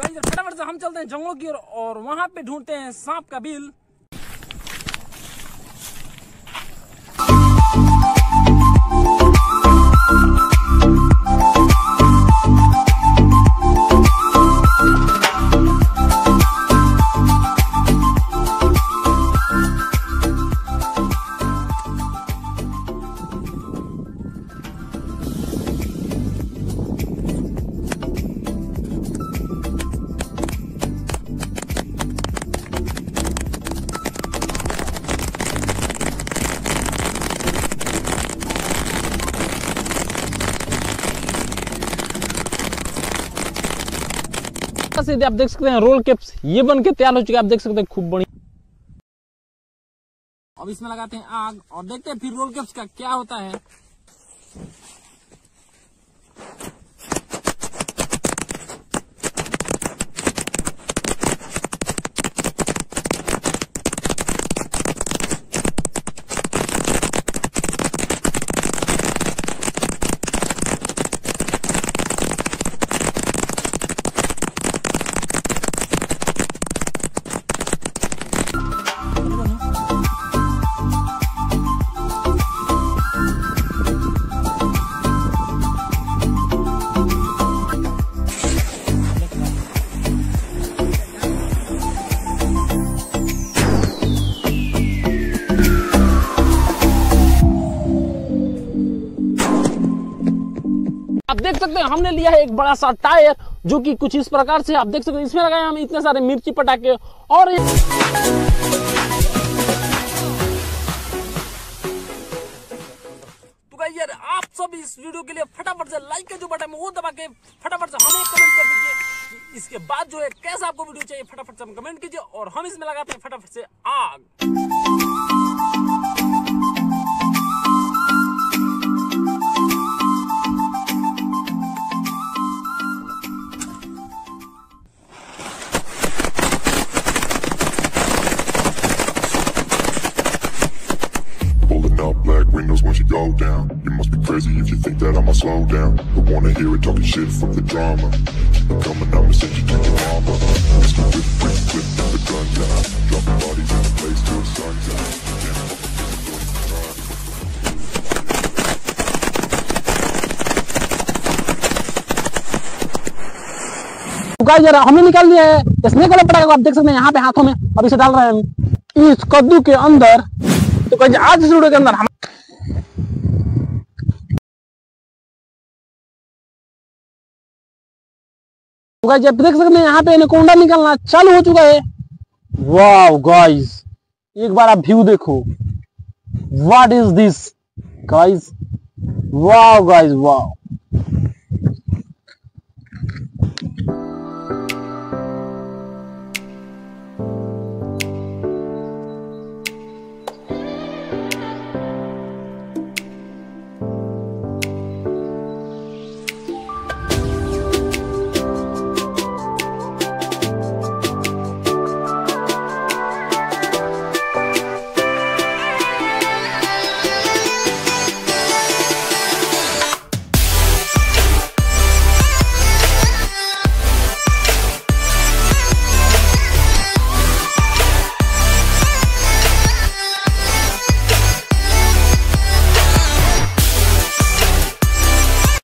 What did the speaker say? Guys फटाफट से हम चलते हैं जंगलों की ओर और वहां पे ढूंढते हैं सांप का बिल। सीधे आप देख सकते हैं रोल कैप्स ये बन के तैयार हो चुका है, आप देख सकते हैं खूब बढ़िया। अब इसमें लगाते हैं आग और देखते हैं फिर रोल कैप्स का क्या होता है। आप देख सकते हैं हमने लिया है एक बड़ा सा टायर जो कि कुछ इस प्रकार से आप देख सकते हैं, इसमें लगाए हम इतने सारे मिर्ची पटाखे और तो गाइस यार आप सब इस वीडियो के लिए फटाफट से लाइक का जो बटन है वो दबा के फटाफट से हमें कमेंट कर दीजिए। इसके बाद जो है कैसा आपको वीडियो चाहिए फटाफट से हम कमेंट कीजिए और हम इसमें लगाते हैं फटाफट से आग। Go down. You must be crazy if you think that I'ma slow down. I wanna hear it talking shit from the drama. Keep it coming, I'ma send you to your mama. Let's go whip, with the gun down. Dropping bodies in the place till the sun's out. Guys यार हमने निकाल लिया है इसमें गला पटाखा, आप देख सकते हैं यहाँ पे हाथों में, अब इसे डाल रहे हैं इस कद्दू के अंदर। तो गाइस आज इस वीडियो के अंदर जब देख सकते हैं यहाँ पे एनाकोंडा निकलना चालू हो चुका है। वाव गाइस एक बार आप व्यू देखो, what is this guys, wow guys wow.